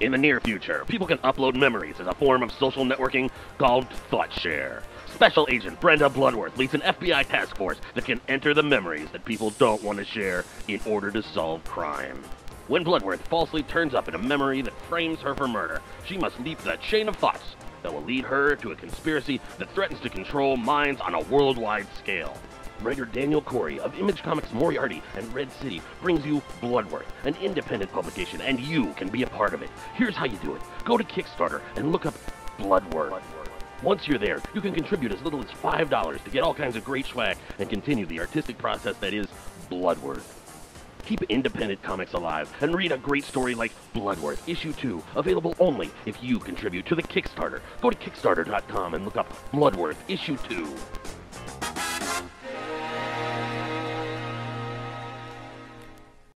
In the near future, people can upload memories as a form of social networking called ThoughtShare. Special Agent Brenda Bloodworth leads an FBI task force that can enter the memories that people don't want to share in order to solve crime. When Bloodworth falsely turns up in a memory that frames her for murder, she must leap the chain of thoughts that will lead her to a conspiracy that threatens to control minds on a worldwide scale. Writer Daniel Corey of Image Comics' Moriarty and Red City brings you Bloodworth, an independent publication, and you can be a part of it. Here's how you do it. Go to Kickstarter and look up Bloodworth. Once you're there, you can contribute as little as $5 to get all kinds of great swag and continue the artistic process that is Bloodworth. Keep independent comics alive and read a great story like Bloodworth, Issue 2, available only if you contribute to the Kickstarter. Go to Kickstarter.com and look up Bloodworth, Issue 2.